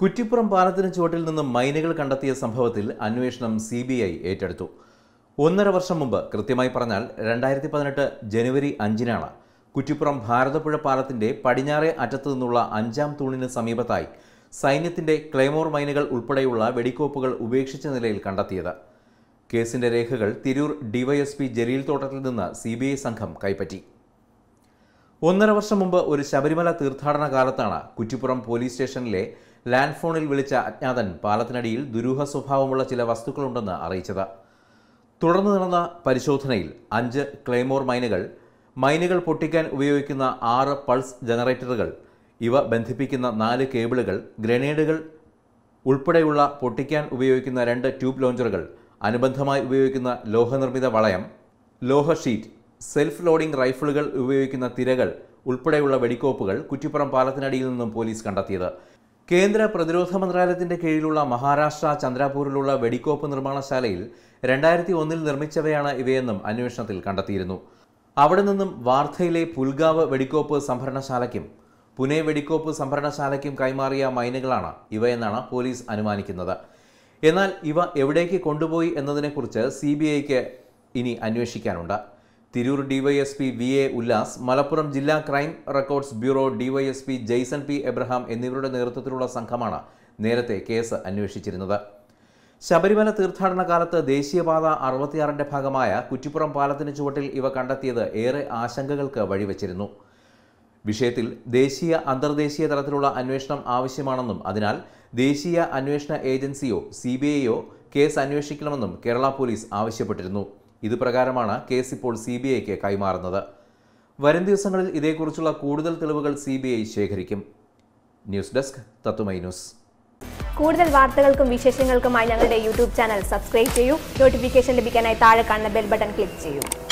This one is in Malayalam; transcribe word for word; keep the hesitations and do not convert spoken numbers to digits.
കുറ്റിപ്പുറം പാലത്തിന് ചുവട്ടിൽ നിന്ന് മൈനുകൾ കണ്ടെത്തിയ സംഭവത്തിൽ അന്വേഷണം സി ബി ഐ ഏറ്റെടുത്തു. ഒന്നര വർഷം മുമ്പ്, കൃത്യമായി പറഞ്ഞാൽ രണ്ടായിരത്തി പതിനെട്ട് ജനുവരി അഞ്ചിനാണ് കുറ്റിപ്പുറം ഭാരതപ്പുഴ പാലത്തിന്റെ പടിഞ്ഞാറേ അറ്റത്തു നിന്നുള്ള അഞ്ചാം തൂണിന് സമീപത്തായി സൈന്യത്തിന്റെ ക്ലൈമോർ മൈനുകൾ ഉൾപ്പെടെയുള്ള വെടിക്കോപ്പുകൾ ഉപേക്ഷിച്ച നിലയിൽ കണ്ടെത്തിയത്. കേസിന്റെ രേഖകൾ തിരൂർ ഡിവൈഎസ്പി ജലീൽ തോട്ടത്തിൽ നിന്ന് സി ബി ഐ സംഘം കൈപ്പറ്റി. ഒന്നര വർഷം മുമ്പ് ഒരു ശബരിമല തീർത്ഥാടന കാലത്താണ് കുറ്റിപ്പുറം പോലീസ് സ്റ്റേഷനിലെ ലാൻഡ് ഫോണിൽ വിളിച്ച അജ്ഞാതൻ പാലത്തിനടിയിൽ ദുരൂഹ സ്വഭാവമുള്ള ചില വസ്തുക്കളുണ്ടെന്ന് അറിയിച്ചത്. തുടർന്ന് നടന്ന പരിശോധനയിൽ അഞ്ച് ക്ലൈമോർ മൈനുകൾ, മൈനുകൾ പൊട്ടിക്കാൻ ഉപയോഗിക്കുന്ന ആറ് പൾസ് ജനറേറ്ററുകൾ, ഇവ ബന്ധിപ്പിക്കുന്ന നാല് കേബിളുകൾ, ഗ്രനേഡുകൾ ഉൾപ്പെടെയുള്ള പൊട്ടിക്കാൻ ഉപയോഗിക്കുന്ന രണ്ട് ട്യൂബ് ലോഞ്ചറുകൾ, അനുബന്ധമായി ഉപയോഗിക്കുന്ന ലോഹനിർമ്മിത വളയം, ലോഹ ഷീറ്റ്, സെൽഫ് ലോഡിംഗ് റൈഫിളുകൾ ഉപയോഗിക്കുന്ന തിരകൾ ഉൾപ്പെടെയുള്ള വെടിക്കോപ്പുകൾ കുറ്റിപ്പുറം പാലത്തിനടിയിൽ നിന്നും പോലീസ് കണ്ടെത്തിയത്. കേന്ദ്ര പ്രതിരോധ മന്ത്രാലയത്തിന്റെ കീഴിലുള്ള മഹാരാഷ്ട്ര ചന്ദ്രാപൂരിലുള്ള വെടിക്കോപ്പ് നിർമ്മാണശാലയിൽ രണ്ടായിരത്തി ഒന്നിൽ നിർമ്മിച്ചവയാണ് ഇവയെന്നും അന്വേഷണത്തിൽ കണ്ടെത്തിയിരുന്നു. അവിടെ നിന്നും വാർധയിലെ പുൽഗാവ് വെടിക്കോപ്പ് സംഭരണശാലയ്ക്കും പുനെ വെടിക്കോപ്പ് സംഭരണശാലയ്ക്കും കൈമാറിയ മൈനുകളാണ് ഇവയെന്നാണ് പോലീസ് അനുമാനിക്കുന്നത്. എന്നാൽ ഇവ എവിടേക്ക് കൊണ്ടുപോയി എന്നതിനെക്കുറിച്ച് സി ബി ഐക്ക് ഇനി അന്വേഷിക്കാനുണ്ട്. Tirur D Y S P V A Ullas, Malappuram ജില്ലാ crime records bureau D Y S P Jaison P Abraham എന്നിവരുടെ നേതൃത്വത്തിലുള്ള സംഘമാണ് നേരത്തെ കേസ് അന്വേഷിച്ചിരുന്നത്. ശബരിമല തീർത്ഥാടന കാലത്ത് ദേശീയപാത അറുപത്തിയാറിന്റെ ഭാഗമായ കുറ്റിപ്പുറം പാലത്തിന് ചുവട്ടിൽ ഇവ കണ്ടെത്തിയത് ഏറെ ആശങ്കകൾക്ക് വഴിവെച്ചിരുന്നു. വിഷയത്തിൽ ദേശീയ അന്തർദേശീയ തലത്തിലുള്ള അന്വേഷണം ആവശ്യമാണെന്നും അതിനാൽ ദേശീയ അന്വേഷണ ഏജൻസിയോ സി ബി ഐയോ കേസ് അന്വേഷിക്കണമെന്നും കേരള പോലീസ് ആവശ്യപ്പെട്ടിരുന്നു. ഇതുപ്രകാരമാണ് കേസ് ഇപ്പോൾ സി ബി ഐക്ക് കൈമാറുന്നത്. വരും ദിവസങ്ങളിൽ ഇതേക്കുറിച്ചുള്ള കൂടുതൽ തെളിവുകൾ സി ബി ഐ ശേഖരിക്കും. News desk, Tatwamayi news. കൂടുതൽ വാർത്തകൾക്കും വിശേഷങ്ങൾക്കുമായി ഞങ്ങളുടെ യൂട്യൂബ് ചാനൽ സബ്സ്ക്രൈബ് ചെയ്യൂ. നോട്ടിഫിക്കേഷൻ ലഭിക്കാനായി താഴെ കാണുന്ന ബെൽ ബട്ടൺ ക്ലിക്ക് ചെയ്യൂ.